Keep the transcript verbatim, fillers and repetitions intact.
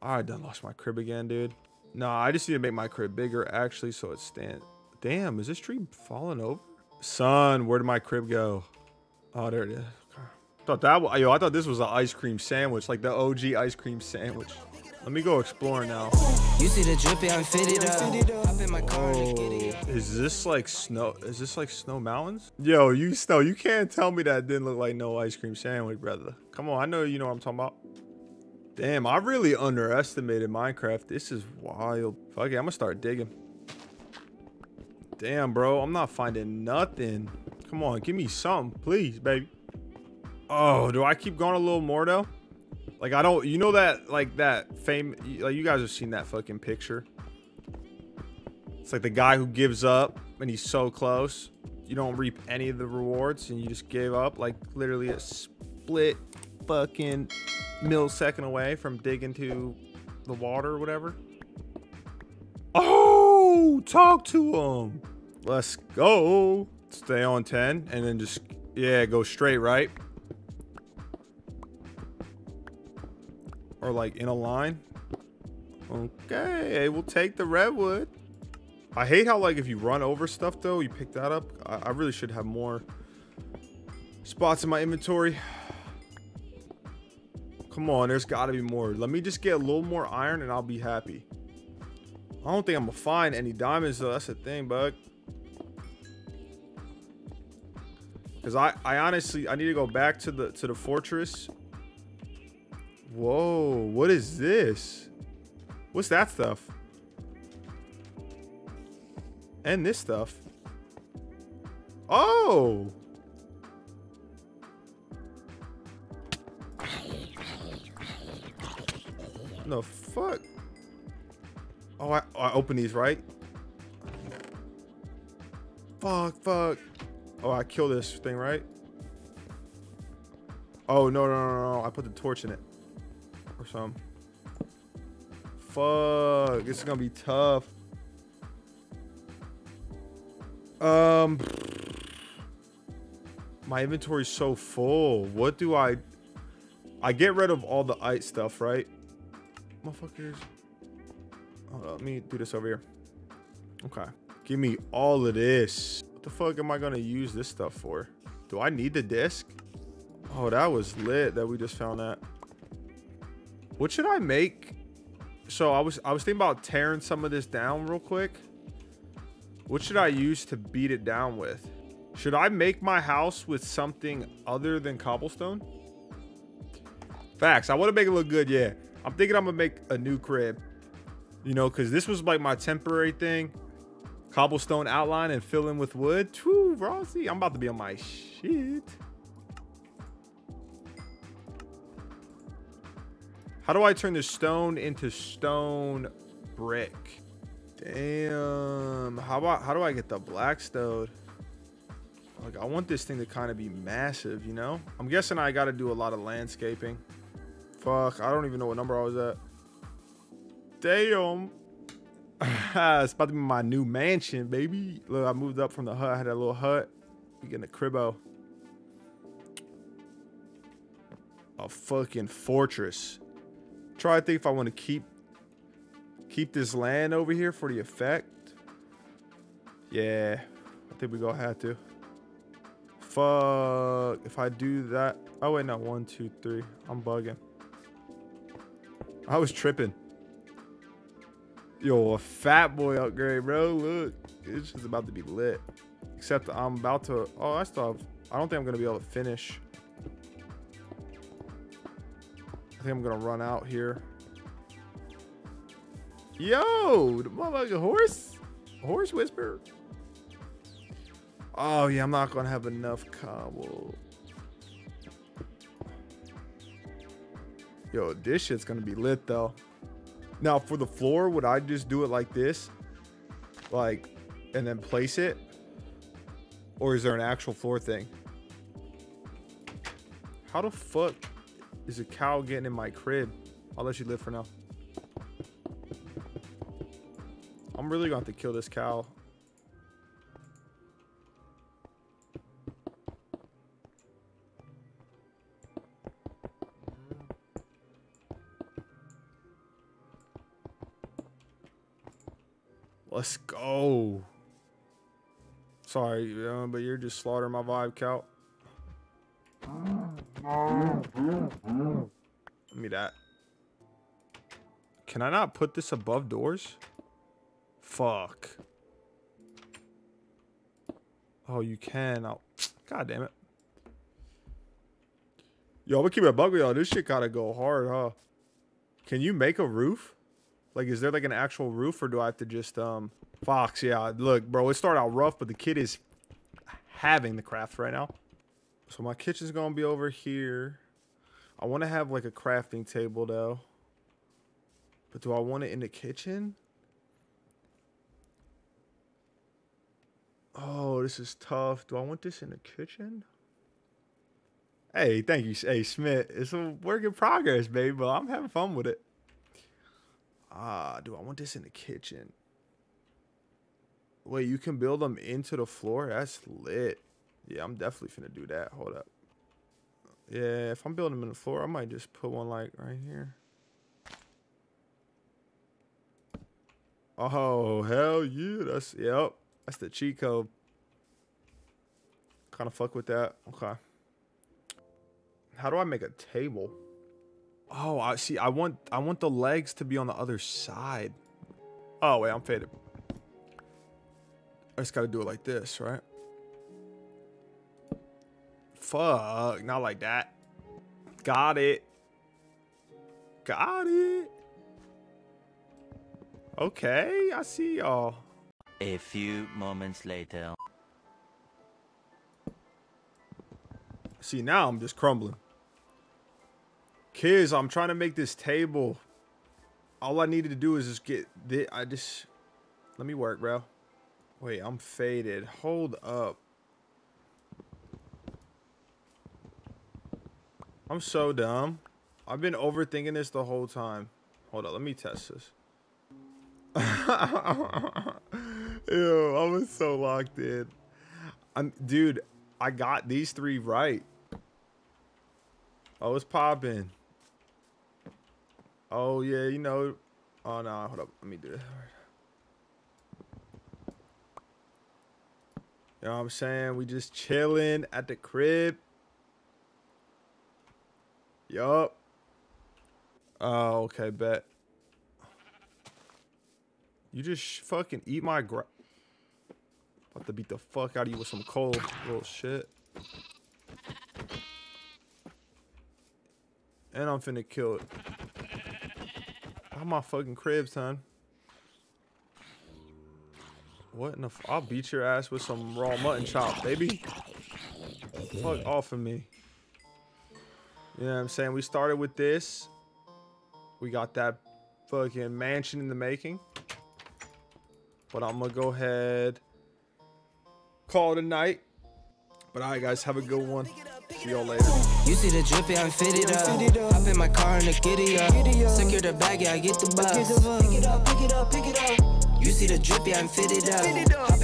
I done lost my crib again, dude. Nah, I just need to make my crib bigger, actually, so it stands. Damn, is this tree falling over? Son, where did my crib go? Oh, there it is. Thought that was, yo, I thought this was an ice cream sandwich, like the O G ice cream sandwich. Let me go exploring now. You see the drippy, I'm fitted up. Hop in my car and get it. Is this like snow? Is this like snow mountains? Yo, you snow. You can't tell me that didn't look like no ice cream sandwich, brother. Come on, I know you know what I'm talking about. Damn, I really underestimated Minecraft. This is wild. Fuck it, I'm gonna start digging. Damn, bro, I'm not finding nothing. Come on, give me something, please, baby. Oh, do I keep going a little more though? Like, I don't, you know that, like that fame, like you guys have seen that fucking picture. It's like the guy who gives up and he's so close. You don't reap any of the rewards and you just give up, like literally a split fucking millisecond away from digging to the water or whatever. Oh, talk to him. Let's go. Stay on ten and then just, yeah, go straight, right? Or like in a line. Okay, we'll take the redwood. I hate how like if you run over stuff though, you pick that up. I, I really should have more spots in my inventory. Come on, there's gotta be more. Let me just get a little more iron and I'll be happy. I don't think I'm gonna find any diamonds though. That's the thing, bug. Cause I, I honestly, I need to go back to the, to the fortress. Whoa, what is this? What's that stuff? And this stuff. Oh! No, fuck. Oh, I, I open these, right? Fuck, fuck. Oh, I kill this thing, right? Oh, no, no, no, no, I put the torch in it. Or something. Fuck, this is gonna be tough. Um, my inventory is so full. What do I? I get rid of all the ice stuff, right? Motherfuckers. Hold on, let me do this over here. Okay, give me all of this. What the fuck am I gonna use this stuff for? Do I need the disc? Oh, that was lit that we just found that. What should I make? So I was I was thinking about tearing some of this down real quick. What should I use to beat it down with? Should I make my house with something other than cobblestone? Facts. I want to make it look good, yeah. I'm thinking I'm gonna make a new crib. You know, because this was like my temporary thing. Cobblestone outline and fill in with wood. Whew, Rossi. I'm about to be on my shit. How do I turn the stone into stone brick? Damn. How about how do I get the black stone? Like, I want this thing to kind of be massive, you know? I'm guessing I gotta do a lot of landscaping. Fuck, I don't even know what number I was at. Damn. It's about to be my new mansion, baby. Look, I moved up from the hut. I had that little hut. We're getting a cribbo. A fucking fortress. Try to think if I want to keep keep this land over here for the effect. Yeah, I think we're gonna have to. Fuck, if I do that. Oh wait, no, one, two, three. I'm bugging. I was tripping. Yo, a fat boy upgrade, bro. Look, it's just about to be lit. Except I'm about to. Oh, I still have. I don't think I'm gonna be able to finish. I think I'm gonna run out here. Yo, the motherfucking horse, horse whisperer. Oh yeah, I'm not gonna have enough cobble. Yo, this shit's gonna be lit though. Now for the floor, would I just do it like this, like, and then place it, or is there an actual floor thing? How the fuck? Is a cow getting in my crib? I'll let you live for now. I'm really gonna have to kill this cow. Let's go. Sorry, uh, but you're just slaughtering my vibe, Cal. Give me that. Can I not put this above doors? Fuck. Oh, you can. I'll... God damn it. Yo, I'm gonna keep it a bug with y'all. This shit gotta go hard, huh? Can you make a roof? Like, is there like an actual roof, or do I have to just, um... Fox, yeah. Look, bro, it started out rough, but the kid is having the craft right now. So my kitchen's gonna be over here. I want to have like a crafting table, though. But do I want it in the kitchen? Oh, this is tough. Do I want this in the kitchen? Hey, thank you. Hey, Smith. It's a work in progress, baby, but I'm having fun with it. Ah, do I want this in the kitchen? Wait, you can build them into the floor? That's lit. Yeah, I'm definitely finna do that. Hold up. Yeah, if I'm building them in the floor, I might just put one like right here. Oh, hell yeah. That's, yep. That's the cheat code. Kind of fuck with that. Okay. How do I make a table? Oh, I see. I want I want the legs to be on the other side. Oh wait, I'm faded. I just gotta do it like this, right? Fuck, not like that. Got it. Got it. Okay, I see y'all. A few moments later. See, now I'm just crumbling. Kids, I'm trying to make this table. All I needed to do is just get this. I just... Let me work, bro. Wait, I'm faded. Hold up. I'm so dumb. I've been overthinking this the whole time. Hold up, let me test this. Ew, I was so locked in. I'm, dude, I got these three right. Oh, it's popping. Oh, yeah, you know. Oh, no, hold up. Let me do this. You know what I'm saying? We just chilling at the crib. Yup. Oh, okay, bet. You just fucking eat my gra- About to beat the fuck out of you with some coal, little shit. And I'm finna kill it. How my fucking crib, son? What in the f- I'll beat your ass with some raw mutton chop, baby. Fuck off of me. You know what I'm saying? We started with this. We got that fucking mansion in the making. But I'm gonna go ahead, call it a night. But all right, guys, have a good one. See y'all later. You see the drippy, I'm fitted up. Hop in my car and a giddy up. Secure the baggy, I get the bus. Pick it up, pick it up, pick it up. You see the drippy, I'm fitted up.